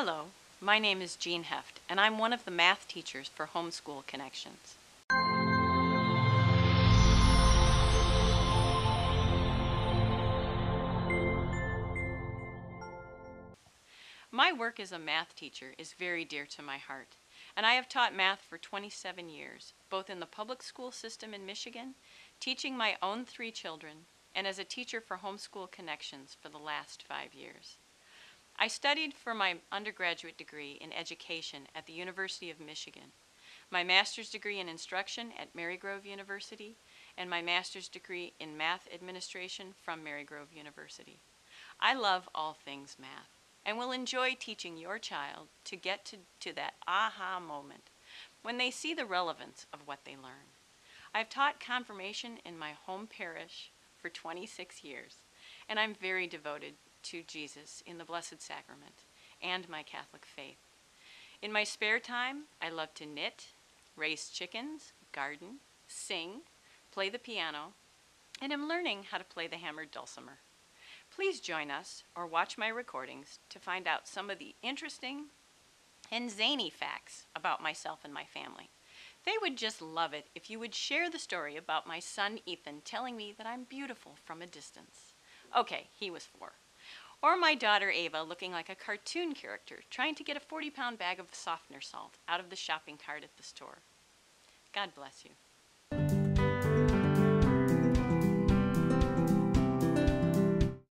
Hello, my name is Jean Hoeft, and I'm one of the math teachers for Homeschool Connections. My work as a math teacher is very dear to my heart, and I have taught math for 27 years, both in the public school system in Michigan, teaching my own 3 children, and as a teacher for Homeschool Connections for the last 5 years. I studied for my undergraduate degree in education at the University of Michigan, my master's degree in instruction at Marygrove University, and my master's degree in math administration from Marygrove University. I love all things math and will enjoy teaching your child to get to that aha moment when they see the relevance of what they learn. I've taught confirmation in my home parish for 26 years, and I'm very devoted to Jesus in the Blessed Sacrament and my Catholic faith. In my spare time, I love to knit, raise chickens, garden, sing, play the piano, and am learning how to play the hammered dulcimer. Please join us or watch my recordings to find out some of the interesting and zany facts about myself and my family. They would just love it if you would share the story about my son Ethan telling me that I'm beautiful from a distance. Okay, he was 4. Or my daughter Ava looking like a cartoon character trying to get a 40-pound bag of softener salt out of the shopping cart at the store. God bless you.